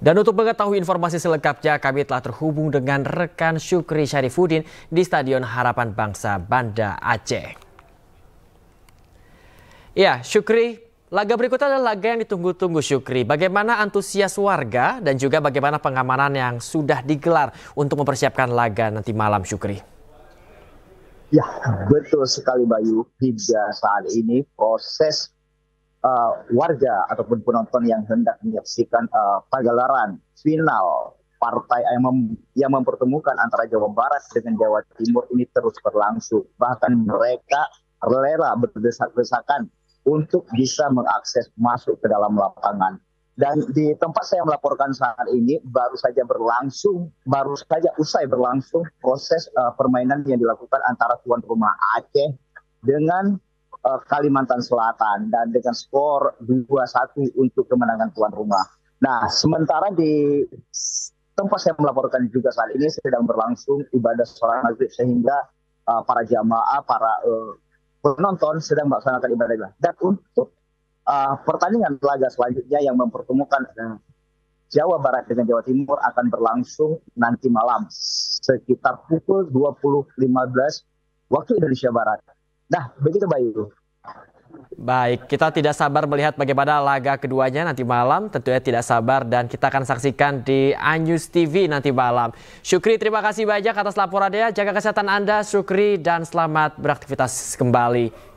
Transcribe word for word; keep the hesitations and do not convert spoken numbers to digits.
Dan untuk mengetahui informasi selengkapnya, kami telah terhubung dengan rekan Syukri Syarifudin di Stadion Harapan Bangsa Banda Aceh. Ya, Syukri, laga berikutnya adalah laga yang ditunggu-tunggu, Syukri. Bagaimana antusias warga dan juga bagaimana pengamanan yang sudah digelar untuk mempersiapkan laga nanti malam, Syukri? Ya, betul sekali, Bayu. Hingga saat ini proses Uh, warga ataupun penonton yang hendak menyaksikan uh, pagelaran final partai yang, mem yang mempertemukan antara Jawa Barat dengan Jawa Timur ini terus berlangsung. Bahkan mereka rela berdesak-desakan untuk bisa mengakses masuk ke dalam lapangan. Dan di tempat saya melaporkan saat ini baru saja berlangsung, baru saja usai berlangsung proses uh, permainan yang dilakukan antara tuan rumah Aceh dengan Kalimantan Selatan dan dengan skor dua satu untuk kemenangan tuan rumah. Nah, sementara di tempat saya melaporkan juga saat ini sedang berlangsung ibadah sholat maghrib sehingga uh, para jamaah, para uh, penonton sedang melaksanakan ibadah. Dan untuk uh, pertandingan laga selanjutnya yang mempertemukan uh, Jawa Barat dengan Jawa Timur akan berlangsung nanti malam sekitar pukul dua puluh lewat lima belas waktu Indonesia Barat. Nah, begitu Bayu. Baik, kita tidak sabar melihat bagaimana laga keduanya nanti malam. Tentunya tidak sabar dan kita akan saksikan di iNews T V nanti malam. Syukri, terima kasih banyak atas laporannya. Jaga kesehatan Anda, Syukri, dan selamat beraktivitas kembali.